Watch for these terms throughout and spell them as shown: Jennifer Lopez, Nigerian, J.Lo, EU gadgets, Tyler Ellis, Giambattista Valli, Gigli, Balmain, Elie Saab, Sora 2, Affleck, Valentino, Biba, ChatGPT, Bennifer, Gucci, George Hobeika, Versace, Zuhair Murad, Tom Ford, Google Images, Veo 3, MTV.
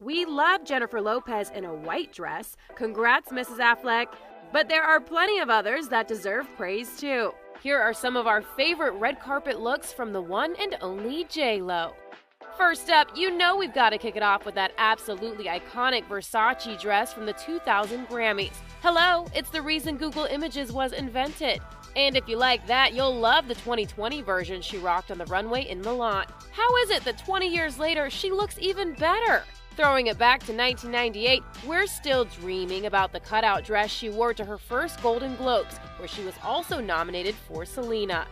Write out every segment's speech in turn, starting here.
We love Jennifer Lopez in a white dress. Congrats, Mrs. Affleck. But there are plenty of others that deserve praise, too. Here are some of our favorite red carpet looks from the one and only J-Lo. First up, you know we've got to kick it off with that absolutely iconic Versace dress from the 2000 Grammys. Hello, it's the reason Google Images was invented. And if you like that, you'll love the 2020 version she rocked on the runway in Milan. How is it that 20 years later, she looks even better? Throwing it back to 1998, we're still dreaming about the cutout dress she wore to her first Golden Globes, where she was also nominated for Selena.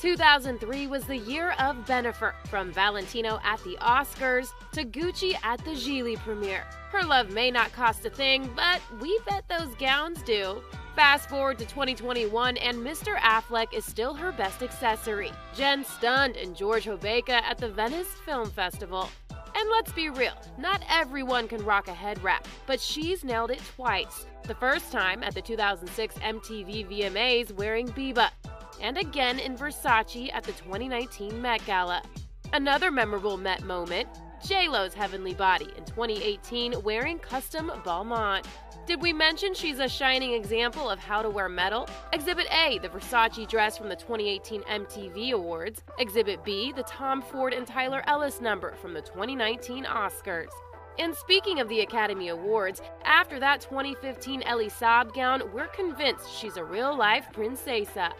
2003 was the year of Bennifer, from Valentino at the Oscars to Gucci at the Gigli premiere. Her love may not cost a thing, but we bet those gowns do. Fast forward to 2021 and Mr. Affleck is still her best accessory. Jen stunned in George Hobeika at the Venice Film Festival. And let's be real, not everyone can rock a head wrap, but she's nailed it twice. The first time at the 2006 MTV VMAs wearing Biba, and again in Versace at the 2019 Met Gala. Another memorable Met moment, J-Lo's heavenly body in 2018 wearing custom Balmain. Did we mention she's a shining example of how to wear metal? Exhibit A, the Versace dress from the 2018 MTV Awards. Exhibit B, the Tom Ford and Tyler Ellis number from the 2019 Oscars. And speaking of the Academy Awards, after that 2015 Elie Saab gown, we're convinced she's a real-life princesa.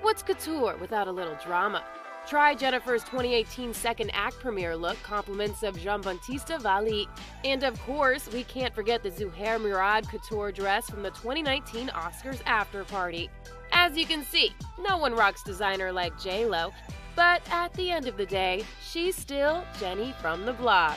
What's couture without a little drama? Try Jennifer's 2018 second act premiere look, compliments of Giambattista Valli. And of course, we can't forget the Zuhair Murad couture dress from the 2019 Oscars after party. As you can see, no one rocks designer like J-Lo, but at the end of the day, she's still Jenny from the blog.